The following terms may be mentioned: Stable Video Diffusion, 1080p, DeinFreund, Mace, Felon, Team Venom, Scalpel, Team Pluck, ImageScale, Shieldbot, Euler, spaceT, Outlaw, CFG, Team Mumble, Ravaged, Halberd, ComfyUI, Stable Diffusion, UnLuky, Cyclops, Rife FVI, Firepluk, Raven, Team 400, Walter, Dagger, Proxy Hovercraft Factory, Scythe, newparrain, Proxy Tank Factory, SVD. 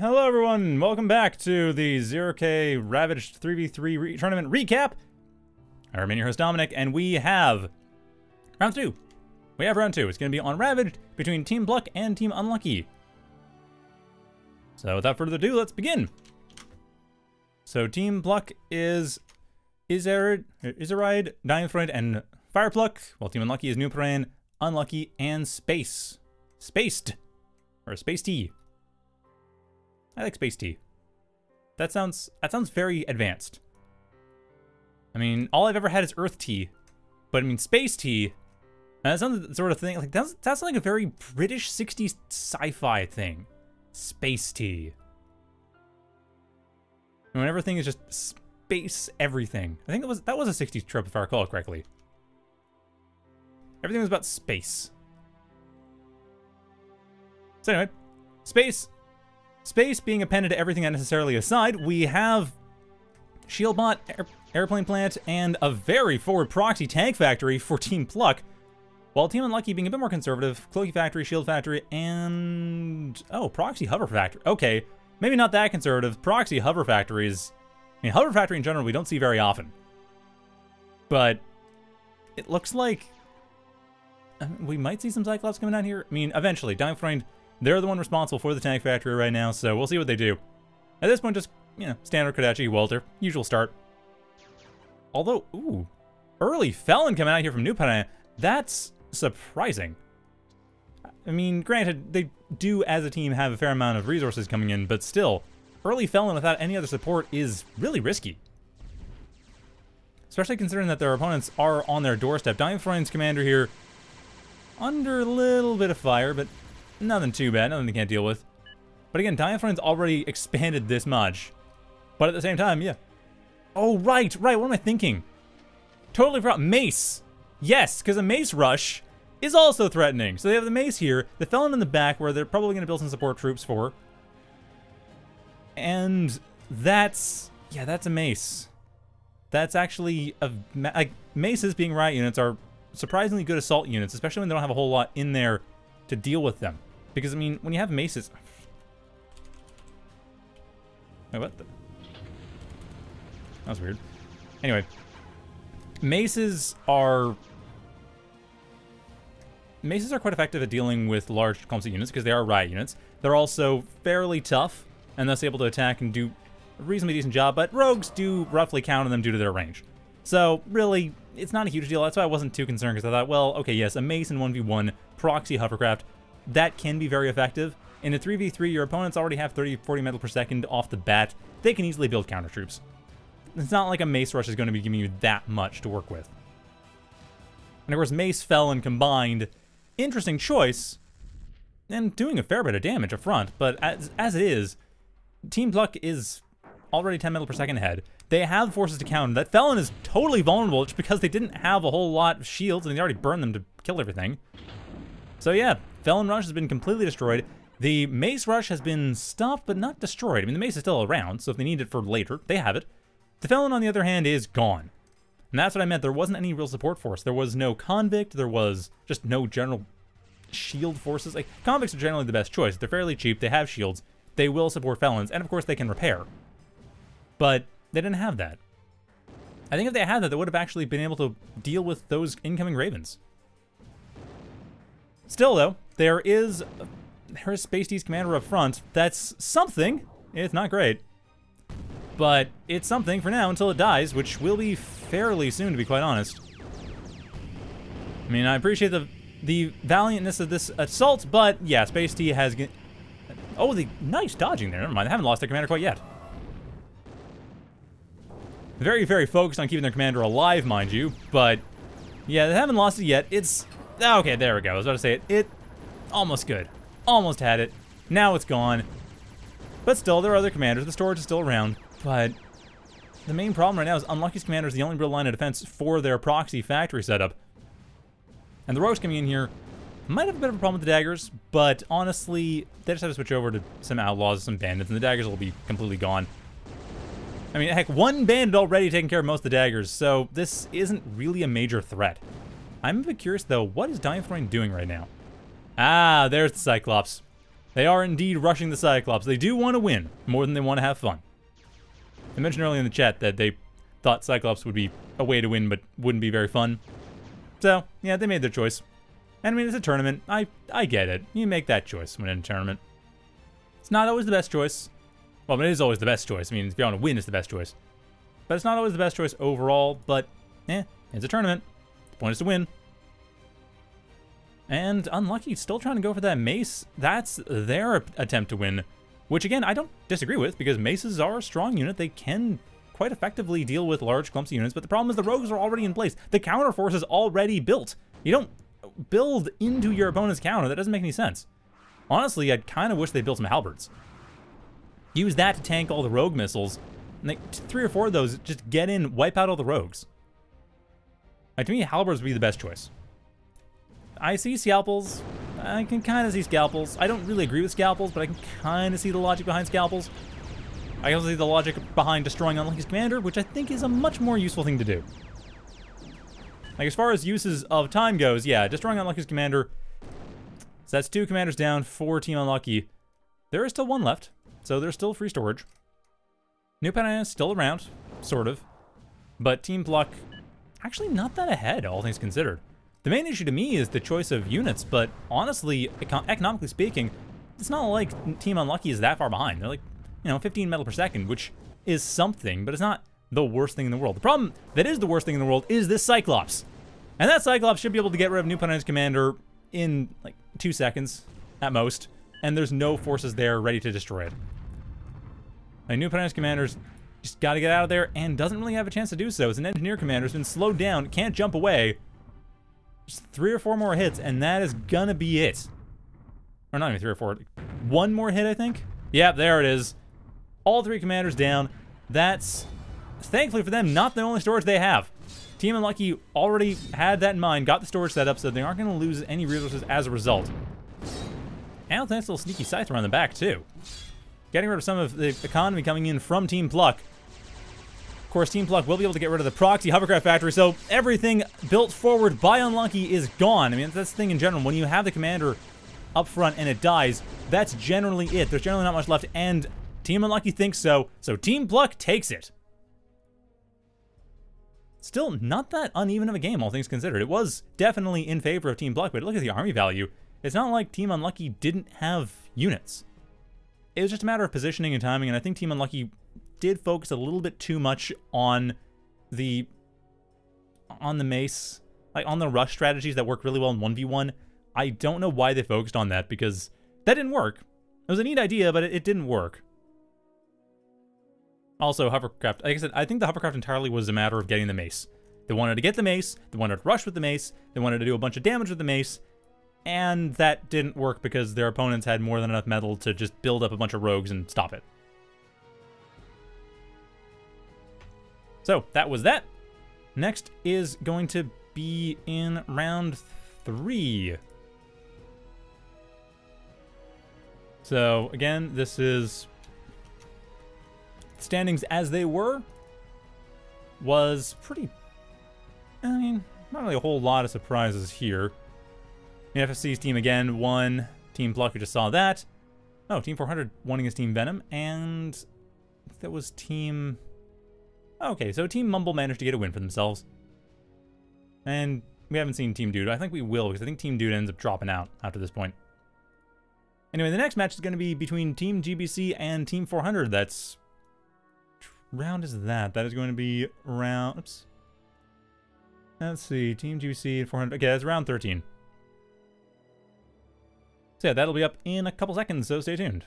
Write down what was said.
Hello everyone, welcome back to the 0K Ravaged 3v3 tournament recap. I remain your host Dominic, and we have round 2. We have round 2. It's going to be on Ravaged between Team Pluck and Team Unlucky. So without further ado, let's begin. So Team Pluck is izirayd, DeinFreund, and Firepluk, while Team Unlucky is newparrain, UnLuky, and Spaced. Or spaceT. I like spaceT. That sounds very advanced. I mean, all I've ever had is Earth Tea, but I mean space tea. That sounds the sort of thing like that's like a very British '60s sci-fi thing. Space tea. When everything is just space everything. I think that was a '60s trope if I recall it correctly. Everything was about space. So anyway, space being appended to everything unnecessarily aside, we have Shieldbot, Airplane Plant, and a very forward Proxy Tank Factory for Team Pluck, while Team Unlucky being a bit more conservative, Cloaky Factory, Shield Factory, and... oh, Proxy Hover Factory. Okay, maybe not that conservative. Proxy Hover Factory is... I mean, Hover Factory in general we don't see very often. But it looks like... I mean, we might see some Cyclops coming out here. I mean, eventually, DeinFreund... they're the one responsible for the tank factory right now, so we'll see what they do. At this point, just, you know, standard Kodachi, Walter. Usual start. Although, ooh, early Felon coming out here from newparrain. That's surprising. I mean, granted, they do, as a team, have a fair amount of resources coming in, but still, early Felon without any other support is really risky. Especially considering that their opponents are on their doorstep. DeinFreund's commander here, under a little bit of fire, but... nothing too bad, nothing they can't deal with. But again, DeinFreund's already expanded this much. But at the same time, yeah. Oh, right, what am I thinking? Totally forgot. Mace! Yes, because a Mace rush is also threatening. So they have the Mace here, the Felon in the back, where they're probably going to build some support troops for. And that's... yeah, that's a Mace. That's actually a... like, Maces being riot units are surprisingly good assault units, especially when they don't have a whole lot in there to deal with them. Because, I mean, when you have Maces... wait, what the... that was weird. Anyway. Maces are quite effective at dealing with large composite units, because they are riot units. They're also fairly tough, and thus able to attack and do a reasonably decent job, but rogues do roughly counter them due to their range. So, really, it's not a huge deal. That's why I wasn't too concerned, because I thought, well, okay, yes, a Mace in 1v1, Proxy Hovercraft, that can be very effective. In a 3v3, your opponents already have 30-40 metal per second off the bat. They can easily build counter troops. It's not like a Mace rush is going to be giving you that much to work with. And of course, Mace, Felon combined, interesting choice, and doing a fair bit of damage up front. But as it is, Team Pluck is already 10 metal per second ahead. They have forces to counter. That Felon is totally vulnerable just because they didn't have a whole lot of shields and they already burned them to kill everything. So yeah, Felon rush has been completely destroyed. The Mace rush has been stopped but not destroyed. I mean, the Mace is still around, so if they need it for later, they have it. The Felon, on the other hand, is gone. And that's what I meant. There wasn't any real support force. There was no Convict. There was just no general shield forces. Like, Convicts are generally the best choice. They're fairly cheap. They have shields. They will support Felons. And of course, they can repair. But they didn't have that. I think if they had that, they would have actually been able to deal with those incoming Ravens. Still, though, there is spaceT's commander up front. That's something. It's not great. But it's something for now until it dies, which will be fairly soon, to be quite honest. I mean, I appreciate the valiantness of this assault, but yeah, spaceT has... oh, the nice dodging there. Never mind, they haven't lost their commander quite yet. Very, very focused on keeping their commander alive, mind you, but yeah, they haven't lost it yet. It's... okay, there we go. I was about to say it. It... almost good. Almost had it. Now it's gone. But still, there are other commanders. The storage is still around, but the main problem right now is Unlucky's commander is the only real line of defense for their proxy factory setup. And the Rogues coming in here might have a bit of a problem with the Daggers, but honestly, they just have to switch over to some Outlaws, some Bandits, and the Daggers will be completely gone. I mean, heck, one Bandit already taking care of most of the Daggers, so this isn't really a major threat. I'm a bit curious, though, what is DeinFreund doing right now? Ah, there's the Cyclops. They are indeed rushing the Cyclops. They do want to win more than they want to have fun. I mentioned earlier in the chat that they thought Cyclops would be a way to win, but wouldn't be very fun. So, yeah, they made their choice. And I mean, it's a tournament. I get it. You make that choice when in a tournament. It's not always the best choice. Well, I mean, it is always the best choice. I mean, if you want to win, it's the best choice. But it's not always the best choice overall, but, it's a tournament. The point is to win. And UnLucky still trying to go for that Mace. That's their attempt to win, which again, I don't disagree with, because Maces are a strong unit. They can quite effectively deal with large, clumsy units, but the problem is the Rogues are already in place. The counter force is already built. You don't build into your opponent's counter. That doesn't make any sense. Honestly, I kind of wish they built some Halberds. Use that to tank all the Rogue missiles, and like 3 or 4 of those, just get in, wipe out all the Rogues. Like, to me, Halberds would be the best choice. I see Scalpels. I can kind of see Scalpels. I don't really agree with Scalpels, but I can kind of see the logic behind Scalpels. I also see the logic behind destroying UnLucky's commander, which I think is a much more useful thing to do. Like, as far as uses of time goes, yeah, destroying UnLucky's commander. So that's 2 commanders down, 4 Team UnLucky. There is still 1 left, so there's still free storage. newparrain is still around, sort of. But Team Pluck, actually not that ahead, all things considered. The main issue to me is the choice of units, but honestly, economically speaking, it's not like Team UnLucky is that far behind. They're like, 15 metal per second, which is something, but it's not the worst thing in the world. The problem that is the worst thing in the world is this Cyclops. And that Cyclops should be able to get rid of newparrain's commander in like 2 seconds at most, and there's no forces there ready to destroy it. Like, newparrain's commander's just got to get out of there and doesn't really have a chance to do so. As an engineer commander's been slowed down, can't jump away. Just 3 or 4 more hits, and that is gonna be it. Or not even 3 or 4. 1 more hit, I think? Yep, there it is. All 3 commanders down. That's, thankfully for them, not the only storage they have. Team UnLucky already had that in mind, got the storage set up, so they aren't gonna lose any resources as a result. And that's a little sneaky Scythe around the back, too. Getting rid of some of the economy coming in from Team Pluck. Of course, Team Pluck will be able to get rid of the Proxy Hovercraft Factory, so everything built forward by UnLucky is gone. I mean, that's the thing in general. When you have the commander up front and it dies, that's generally it. There's generally not much left, and Team UnLucky thinks so, so Team Pluck takes it. Still not that uneven of a game, all things considered. It was definitely in favor of Team Pluck, but look at the army value. It's not like Team UnLucky didn't have units. It was just a matter of positioning and timing, and I think Team UnLucky did focus a little bit too much on the Mace, like on the rush strategies that work really well in 1v1. I don't know why they focused on that, because that didn't work. It was a neat idea, but it didn't work. Also, Hovercraft, like I said, I think the Hovercraft entirely was a matter of getting the Mace. They wanted to get the Mace, they wanted to rush with the Mace, they wanted to do a bunch of damage with the Mace, and that didn't work because their opponents had more than enough metal to just build up a bunch of Rogues and stop it. So that was that. Next is going to be in round 3. So again, this is standings as they were. Was pretty, I mean, not really a whole lot of surprises here. The FFC's team again won. Team Pluck, we just saw that. Oh, Team 400 winning his Team Venom, and I think that was Team... Okay, so Team Mumble managed to get a win for themselves. And we haven't seen Team Dude. I think we will, because I think Team Dude ends up dropping out after this point. Anyway, the next match is going to be between Team GBC and Team 400. That's... What round is that? That is going to be round... Oops. Let's see. Team GBC and 400. Okay, that's round 13. So yeah, that'll be up in a couple seconds, so stay tuned.